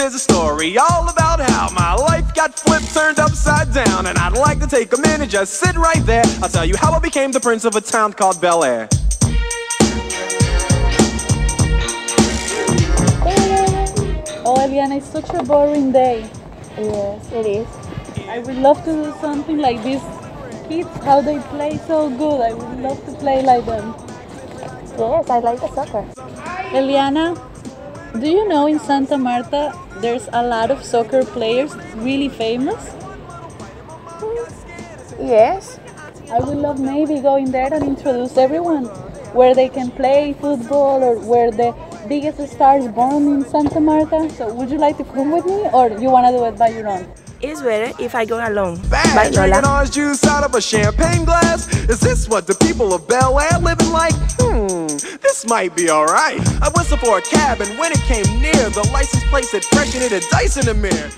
is a story all about how my life got flipped, turned upside down. And I'd like to take a minute, just sit right there. I'll tell you how I became the prince of a town called Bel Air. Oh, Eliana, it's such a boring day. Yes, it is. I would love to do something like this. Kids, how they play so good. I would love to play like them. Yes, I like the soccer. Eliana, do you know in Santa Marta there's a lot of soccer players really famous? Yes. I would love maybe going there and introduce everyone where they can play football or where the biggest stars born in Santa Marta. So would you like to come with me or you want to do it by your own? It's better if I go alone. Bye, Lola. Orange juice out of a champagne glass. Is this what the people of Bel Air living like? This might be all right. I whistled for a cab and when it came near, the license plate said freshen it and dice in the mirror.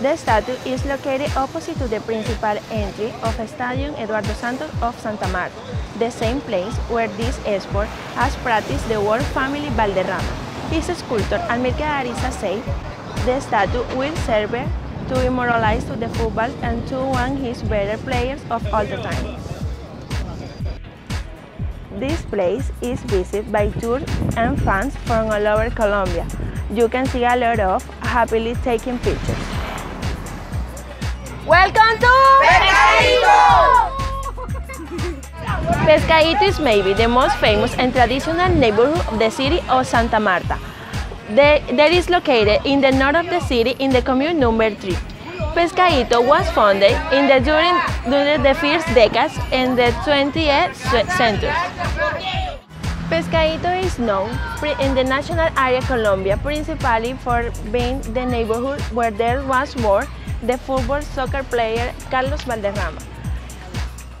The statue is located opposite to the principal entry of Estadio Eduardo Santos of Santa Marta, the same place where this sport has practiced the world family Valderrama. His sculptor, Amílcar Ariza, said the statue will serve to immortalize to the football and to one of his better players of all the time. This place is visited by tourists and fans from all over Colombia. You can see a lot of happily taking pictures. Welcome to Pescaíto! Pescaíto is maybe the most famous and traditional neighborhood of the city of Santa Marta. That is located in the north of the city in the commune number 3. Pescaíto was founded in the during the first decades in the 20th century. Pescaíto is known in the national area Colombia principally for being the neighborhood where there was born the football soccer player Carlos Valderrama.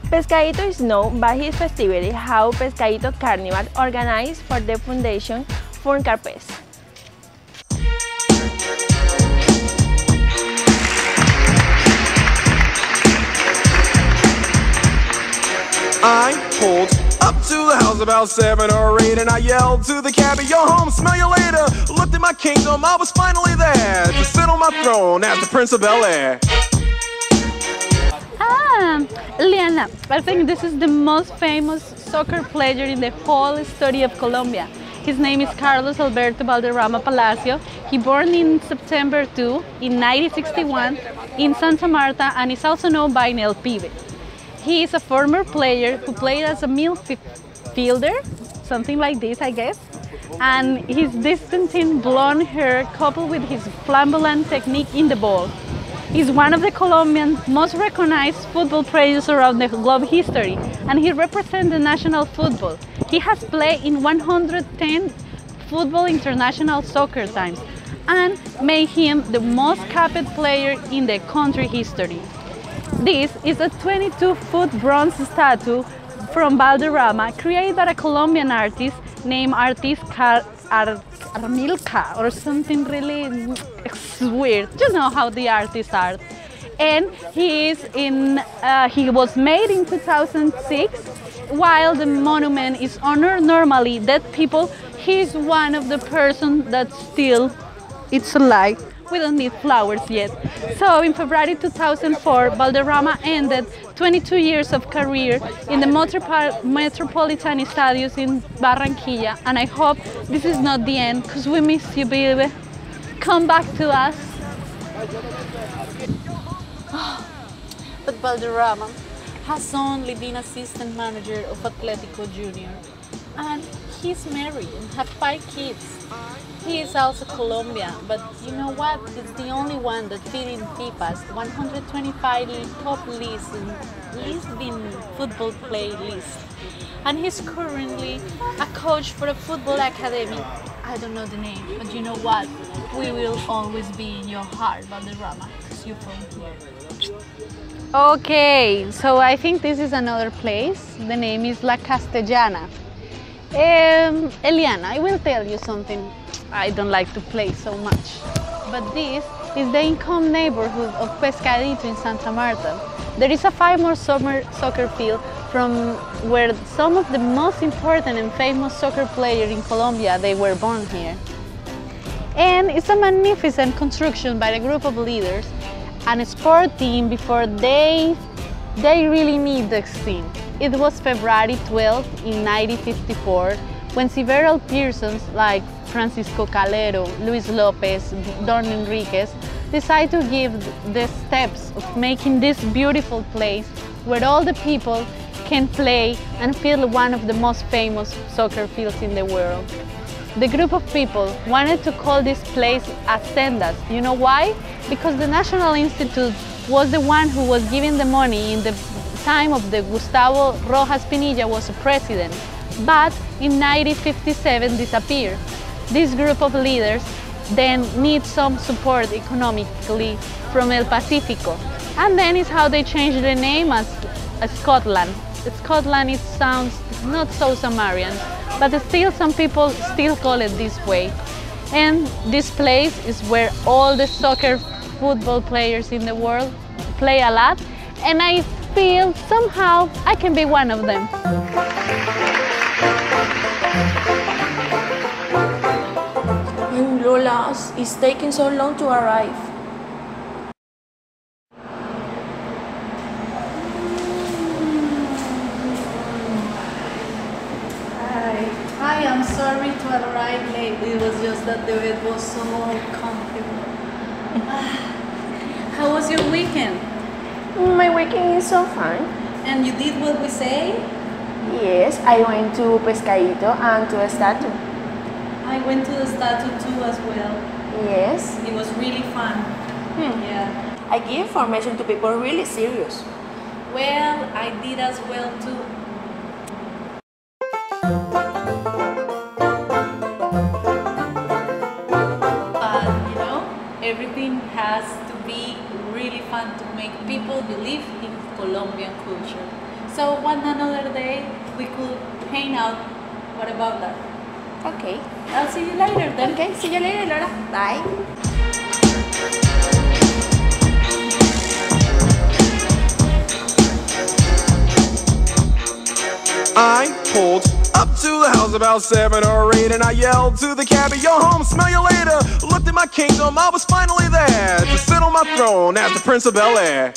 Pescaíto is known by his festivity, how Pescaíto Carnival organized for the foundation Funcarpes. I pulled up to the house about 7 or 8 and I yelled to the cabbie, yo home, smell you later. Looked at my kingdom, I was finally there to sit on my throne as the Prince of Bel Air. Ah, Eliana, I think this is the most famous soccer player in the whole history of Colombia. His name is Carlos Alberto Valderrama Palacio. He born in September 2, in 1961, in Santa Marta, and is also known by El PIBE. He is a former player who played as a midfielder, something like this, I guess. And his distancing blonde hair coupled with his flamboyant technique in the ball is one of the Colombian most recognized football players around the globe history. And he represents the national football. He has played in 110 football international soccer times and made him the most capped player in the country history. This is a 22-foot bronze statue from Valderrama created by a Colombian artist named Amílcar or something really weird. You know how the artists are. And he was made in 2006. While the monument is honored normally dead people, he's one of the person that still it's alive. We don't need flowers yet. So in February 2004, Valderrama ended 22 years of career in the Metropolitan Stadios in Barranquilla. And I hope this is not the end, because we miss you, baby. Come back to us. But Valderrama has only been assistant manager of Atletico Junior. And he's married and have 5 kids. He is also Colombian, but you know what? It's the only one that fit in FIFA's 125 top list in football play list. And he's currently a coach for a football academy. I don't know the name, but you know what? We will always be in your heart, Valderrama, because you're from here. Okay, so I think this is another place. The name is La Castellana. Eliana, I will tell you something. I don't like to play so much, but this is the income neighborhood of Pescaíto in Santa Marta. There is a 5-mile soccer field from where some of the most important and famous soccer players in Colombia, they were born here. And it's a magnificent construction by the group of leaders and a sport team before they really need the team. It was February 12th in 1954 when several persons like Francisco Calero, Luis Lopez, Don Enriquez decided to give the steps of making this beautiful place where all the people can play and feel one of the most famous soccer fields in the world. The group of people wanted to call this place Haciendas. You know why? Because the National Institute was the one who was giving the money in the time of the Gustavo Rojas Pinilla was a president, but in 1957 disappeared. This group of leaders then need some support economically from El Pacifico. And then is how they changed the name as Scotland. Scotland, it sounds not so Samarian, but still some people still call it this way. And this place is where all the soccer football players in the world play a lot, and I feel somehow I can be one of them. You Lola's, it's taking so long to arrive. Hi, I'm sorry to arrive late. It was just that the bed was so comfortable. How was your weekend? My weekend is so fun. And you did what we say? Yes, I went to Pescaíto and to the statue. I went to the statue too as well. Yes. It was really fun. Yeah. I give information to people really serious. Well, I did as well too. But you know, everything has to be really fun to make people believe in Colombian culture. So one another day we could hang out. What about that? Okay. I'll see you later then. Okay, see you later, Laura. Bye. I pulled up to the house about 7 or 8 and I yelled to the cabbie, yo home, smell you later. Looked at my kingdom, I was finally there to sit on my throne as the Prince of Bel-Air.